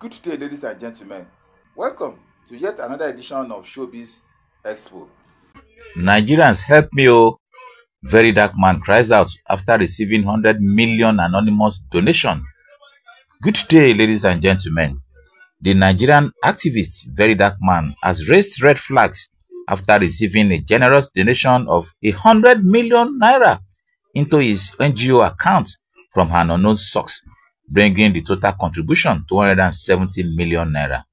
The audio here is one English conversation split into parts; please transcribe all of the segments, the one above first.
Good day, ladies and gentlemen. Welcome to yet another edition of Showbiz Expo. Nigerians, help me, oh! Very Dark Man cries out after receiving 100 million anonymous donation. Good day, ladies and gentlemen. The Nigerian activist Very Dark Man has raised red flags after receiving a generous donation of 100 million naira into his NGO account from an unknown source, bringing the total contribution to 170 million naira.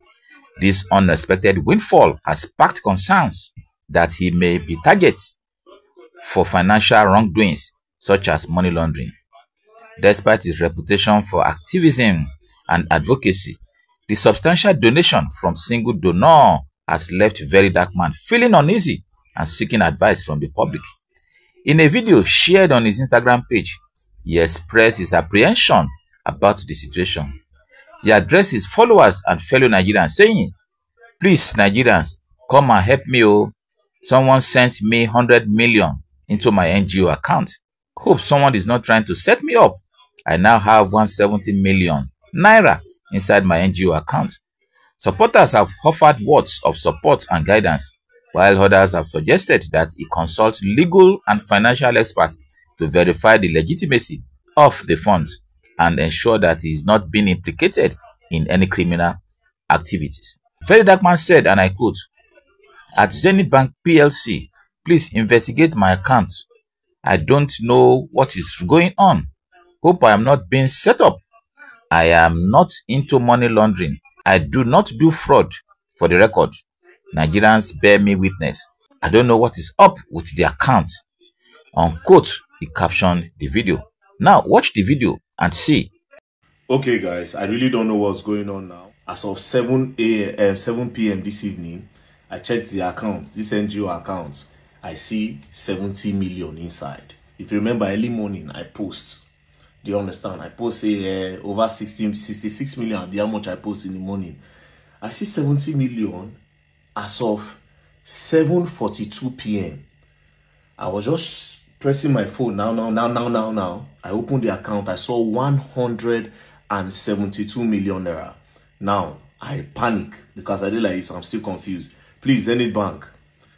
This unexpected windfall has sparked concerns that he may be targeted for financial wrongdoings such as money laundering. Despite his reputation for activism and advocacy, the substantial donation from single donor has left Very Dark Man feeling uneasy and seeking advice from the public. In a video shared on his Instagram page, he expressed his apprehension about the situation. He addressed his followers and fellow Nigerians, saying, "Please, Nigerians, come and help me. Oh, someone sent me 100 million into my NGO account. Hope someone is not trying to set me up. I now have 170 million naira inside my NGO account." Supporters have offered words of support and guidance, while others have suggested that he consult legal and financial experts to verify the legitimacy of the funds and ensure that he is not being implicated in any criminal activities. Very Dark Man said, and I quote, "At Zenith Bank PLC, please investigate my account. I don't know what is going on. Hope I am not being set up. I am not into money laundering. I do not do fraud. For the record, Nigerians, bear me witness. I don't know what is up with the account," unquote, he captioned the video. Now watch the video and see. Okay guys, I really don't know what's going on now. As of 7 p.m. this evening, I checked the accounts, this NGO accounts. I see 70 million inside. If you remember, early morning I post, do you understand, I post over 66 million, how much I post in the morning. I see 70 million as of 7:42 p.m. I was just pressing my phone now. I opened the account. I saw 172 million naira. Now I panic because I did like this. I'm still confused. Please, Zenith Bank,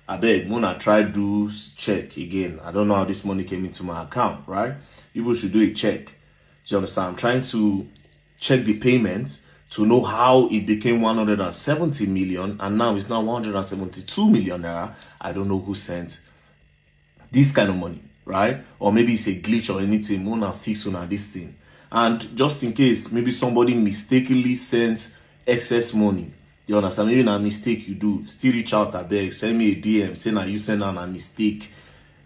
I beg, Mona, try do check again. I don't know how this money came into my account, right? People should do a check. Do you understand? I'm trying to check the payments to know how it became 170 million and now it's now 172 million naira. I don't know who sent this kind of money, right? Or maybe it's a glitch or anything. Mona, fix on this thing. And just in case, maybe somebody mistakenly sends excess money. You understand? Maybe a mistake you do. Still reach out, I beg. Send me a DM saying that you send on a mistake.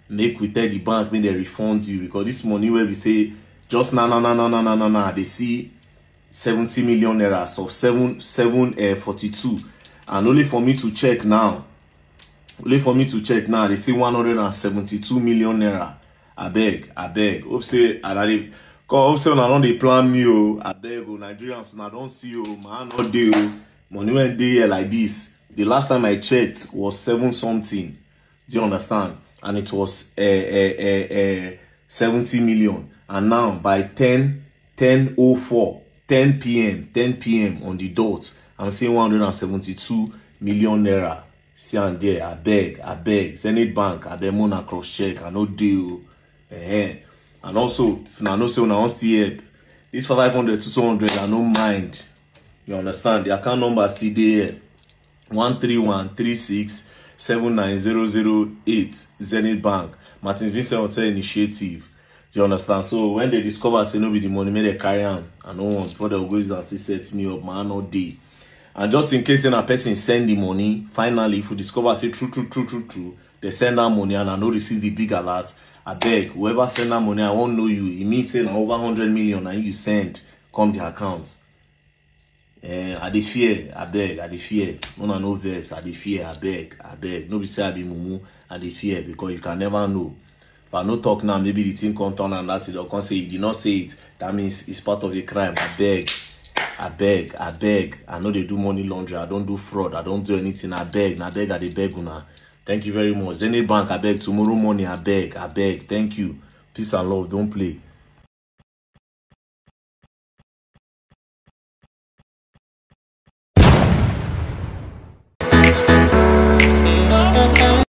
Make we tell the bank when they refund you, because this money where we say just na. They see 70 million naira, so 7:42, and only for me to check now. They say 172 million naira. I beg. Hope say I don't dey plan me oh. I beg oh, Nigerians, I don't see oh, man not dey oh. Money went there like this. The last time I checked was 7 something. Do you understand? And it was 70 million. And now by 10:04, 10 p.m. on the dot, I'm seeing 172 million naira. See and there, I beg, Zenith Bank, I beg, Mona, cross check, I no deal. And also, I no say when I want still help. This for 500 to 200, I no mind. You understand? The account number is still there. 13136790008, Zenith Bank, Martin Vincent Hotel Initiative. Do you understand? So when they discover say no be the money, may they carry on. I no want for the ways that he sets me up, man, no day. And just in case a person send the money, finally, if you discover, say, true, they send that money and I don't receive the big alert, I beg, whoever send that money, I won't know you. It means saying over 100 million and you send, come the accounts. I dey fear, I beg, I dey fear. No verse, I dey fear, I beg. Nobody say I be mumu, I dey fear, because you can never know. If I no talk now, maybe the thing can turn and that it, or can say, you did not say it. That means it's part of the crime, I beg. I beg. I know they do money laundering. I don't do fraud. I don't do anything. I beg. Una. Thank you very much. Zenith Bank, I beg. Tomorrow morning, I beg. Thank you. Peace and love. Don't play.